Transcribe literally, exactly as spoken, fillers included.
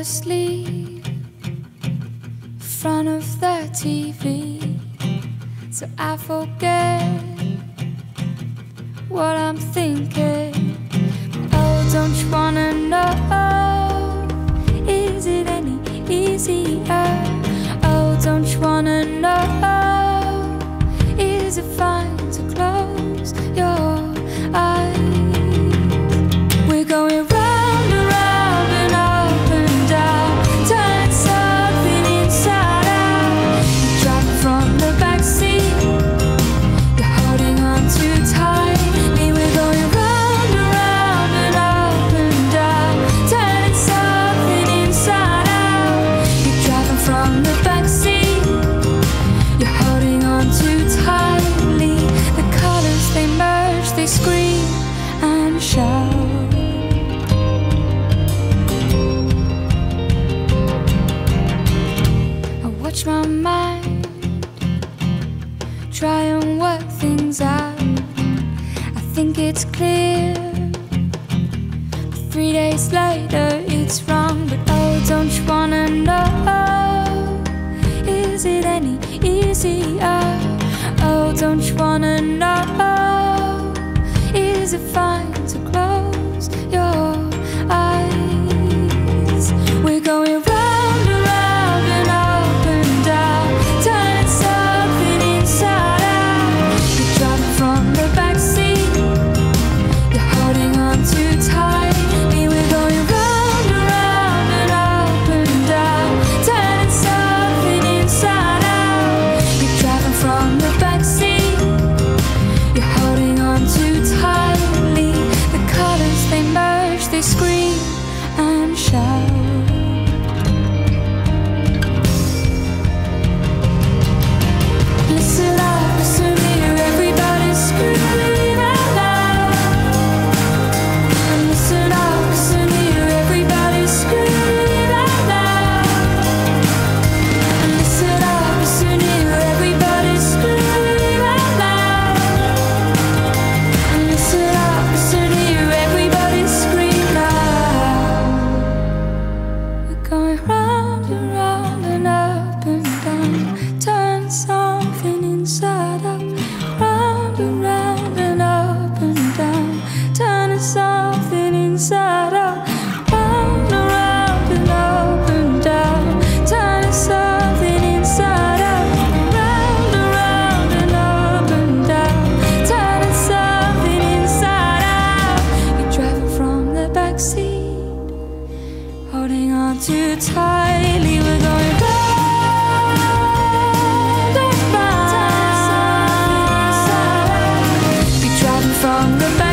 asleep in front of the T V, so I forget what I'm thinking. Oh, don't you wanna know? Is it any easier? Oh, don't you wanna know? Is it fine to close your eyes? We're going right. My mind, try and work things out. I think it's clear, but three days later it's wrong. But oh, don't you wanna know? Is it any easier? Oh, don't you wanna know? Is it fine to close your eyes? We're going right. From the back.